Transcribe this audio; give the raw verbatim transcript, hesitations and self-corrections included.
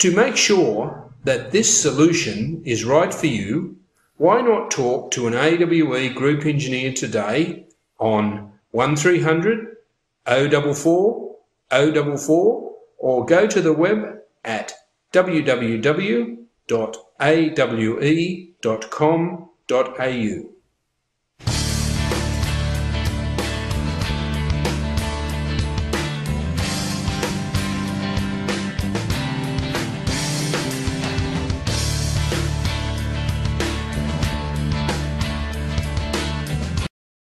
To make sure that this solution is right for you, why not talk to an A W E group engineer today on one three hundred, oh four four, oh four four or go to the web at w w w dot awe dot com dot a u.